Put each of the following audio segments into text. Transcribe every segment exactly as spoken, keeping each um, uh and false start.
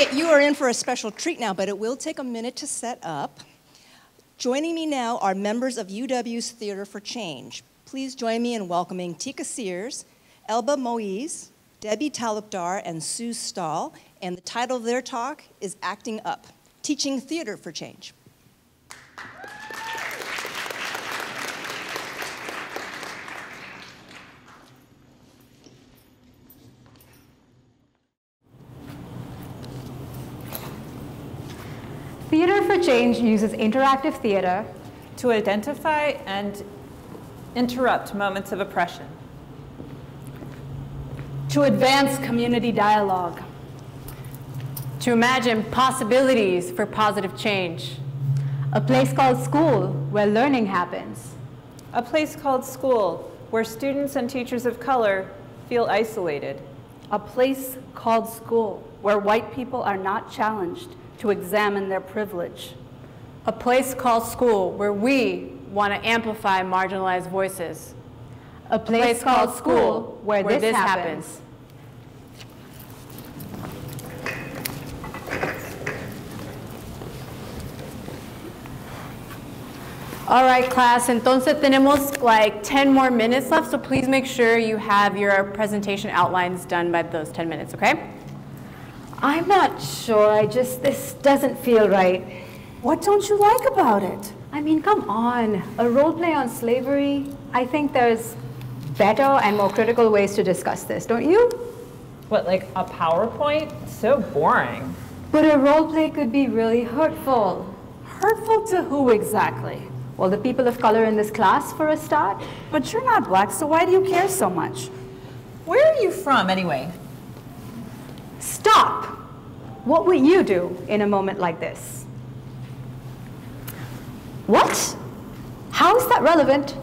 Okay, you are in for a special treat now, but it will take a minute to set up. Joining me now are members of U W's Theater for Change. Please join me in welcoming Tikka Sears, Elba Moise, Debbie Talukdar, and Sue Stahl. And the title of their talk is Acting Up, Teaching Theater for Change. Theater for Change uses interactive theater to identify and interrupt moments of oppression, to advance community dialogue, to imagine possibilities for positive change. A place called school, where learning happens. A place called school, where students and teachers of color feel isolated. A place called school, where white people are not challenged to examine their privilege. A place called school, where we want to amplify marginalized voices. A place, a place called school, where, where this, this happens. All right, class, entonces tenemos like ten more minutes left, so please make sure you have your presentation outlines done by those ten minutes, okay? I'm not sure, I just, this doesn't feel right. What don't you like about it? I mean, come on, a role play on slavery. I think there's better and more critical ways to discuss this, don't you? What, like a PowerPoint? So boring. But a role play could be really hurtful. Hurtful to who exactly? Well, the people of color in this class, for a start. But you're not black, so why do you care so much? Where are you from, anyway? Stop! What would you do in a moment like this? What? How is that relevant?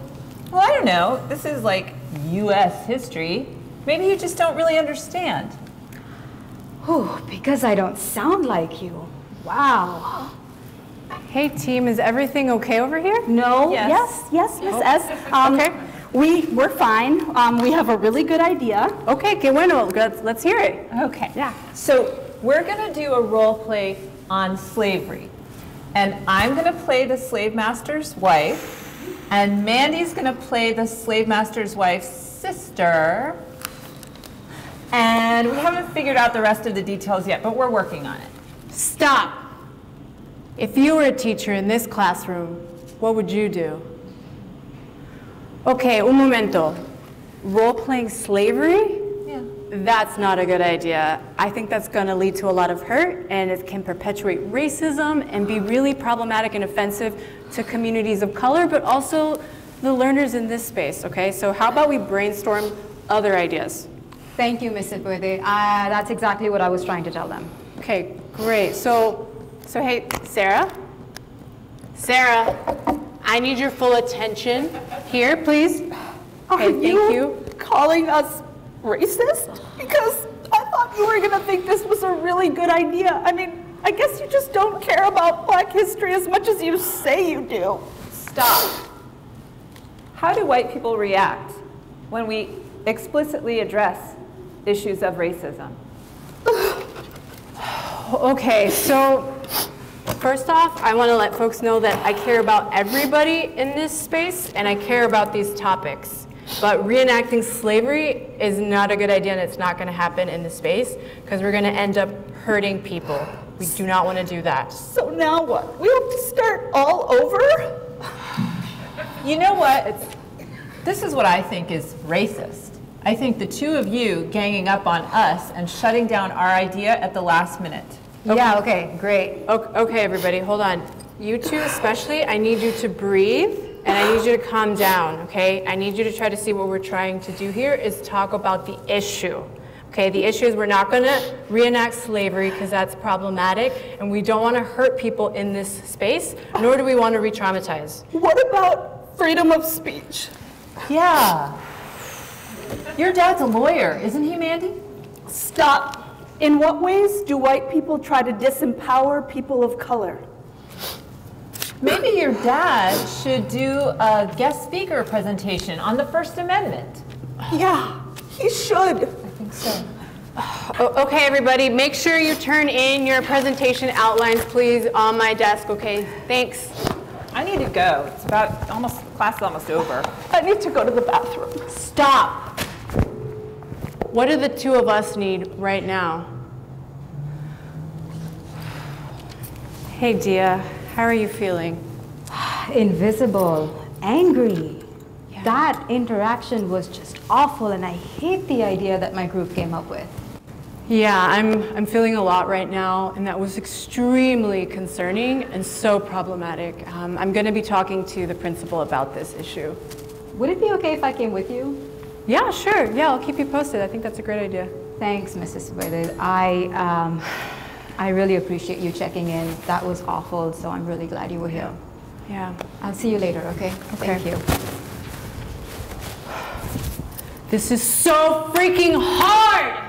Well, I don't know. This is like U S history. Maybe you just don't really understand. Oh, because I don't sound like you. Wow. Hey, team, is everything okay over here? No. Yes, yes, yes Miss S. Um, okay. We, we're fine. Um, we have a really good idea. Okay, que bueno. Let's, let's hear it. Okay. Yeah. So we're going to do a role play on slavery. And I'm going to play the slave master's wife. And Mandy's going to play the slave master's wife's sister. And we haven't figured out the rest of the details yet, but we're working on it. Stop. If you were a teacher in this classroom, what would you do? Okay, un momento. Role-playing slavery? Yeah. That's not a good idea. I think that's going to lead to a lot of hurt, and it can perpetuate racism and be really problematic and offensive to communities of color, but also the learners in this space, okay? So how about we brainstorm other ideas? Thank you, Miz Sitwede. Uh, that's exactly what I was trying to tell them. Okay, great. So, so hey, Sarah? Sarah? I need your full attention here, please. Are okay, thank you, you calling us racist? Because I thought you were going to think this was a really good idea. I mean, I guess you just don't care about black history as much as you say you do. Stop. How do white people react when we explicitly address issues of racism? Okay, so first off, I want to let folks know that I care about everybody in this space, and I care about these topics. But reenacting slavery is not a good idea, and it's not going to happen in this space, because we're going to end up hurting people. We do not want to do that. So now what? We have to start all over? You know what? It's, this is what I think is racist. I think the two of you ganging up on us and shutting down our idea at the last minute. Okay. Yeah, okay, great. Okay, okay, everybody, hold on. You two especially, I need you to breathe, and I need you to calm down, okay? I need you to try to see what we're trying to do here is talk about the issue, okay? The issue is we're not going to reenact slavery because that's problematic, and we don't want to hurt people in this space, nor do we want to re-traumatize. What about freedom of speech? Yeah. Your dad's a lawyer, isn't he, Mandy? Stop. In what ways do white people try to disempower people of color? Maybe your dad should do a guest speaker presentation on the First Amendment. Yeah, he should. I think so. Okay, everybody, make sure you turn in your presentation outlines, please, on my desk, okay? Thanks. I need to go. It's about almost, class is almost over. I need to go to the bathroom. Stop. What do the two of us need right now? Hey, Dia, how are you feeling? Invisible, angry. Yeah. That interaction was just awful, and I hate the idea that my group came up with. Yeah, I'm, I'm feeling a lot right now, and that was extremely concerning and so problematic. Um, I'm going to be talking to the principal about this issue. Would it be okay if I came with you? Yeah, sure. Yeah, I'll keep you posted. I think that's a great idea. Thanks, Missus Subedet. I, um, I really appreciate you checking in. That was awful, so I'm really glad you were here. Yeah. I'll see you later, okay? Okay. Thank you. This is so freaking hard!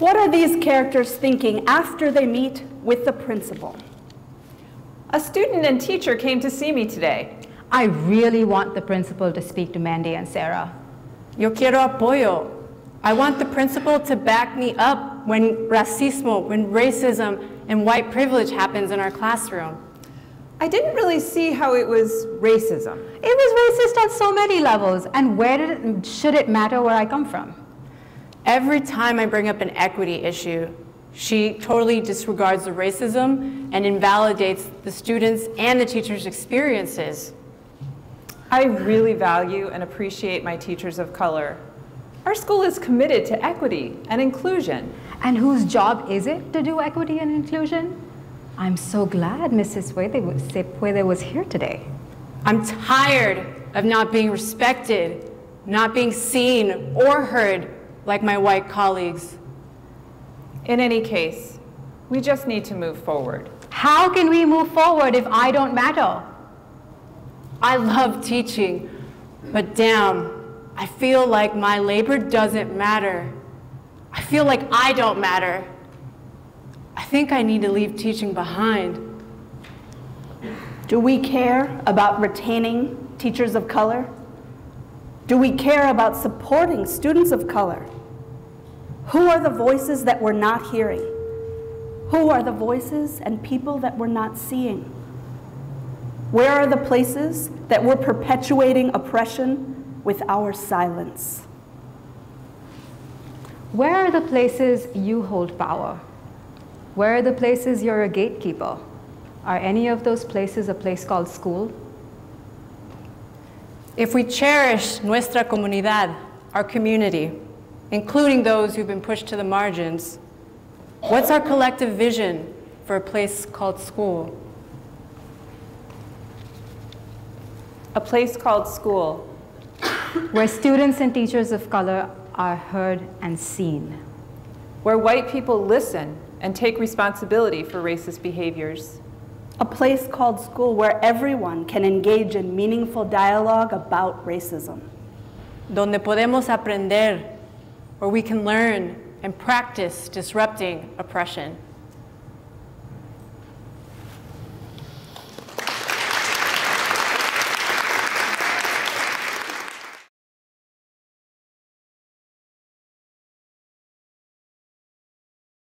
What are these characters thinking after they meet with the principal? A student and teacher came to see me today. I really want the principal to speak to Mandy and Sarah. Yo quiero apoyo. I want the principal to back me up when racismo, when racism and white privilege happens in our classroom. I didn't really see how it was racism. It was racist on so many levels, and where did it, should it matter where I come from? Every time I bring up an equity issue, she totally disregards the racism and invalidates the students' and the teachers' experiences. I really value and appreciate my teachers of color. Our school is committed to equity and inclusion. And whose job is it to do equity and inclusion? I'm so glad Missus Sepuede was here today. I'm tired of not being respected, not being seen or heard, like my white colleagues. In any case, we just need to move forward. How can we move forward if I don't matter? I love teaching, but damn, I feel like my labor doesn't matter. I feel like I don't matter. I think I need to leave teaching behind. Do we care about retaining teachers of color? Do we care about supporting students of color? Who are the voices that we're not hearing? Who are the voices and people that we're not seeing? Where are the places that we're perpetuating oppression with our silence? Where are the places you hold power? Where are the places you're a gatekeeper? Are any of those places a place called school? If we cherish nuestra comunidad, our community, including those who've been pushed to the margins, what's our collective vision for a place called school? A place called school, where students and teachers of color are heard and seen. Where white people listen and take responsibility for racist behaviors. A place called school where everyone can engage in meaningful dialogue about racism. Donde podemos aprender, or we can learn and practice disrupting oppression.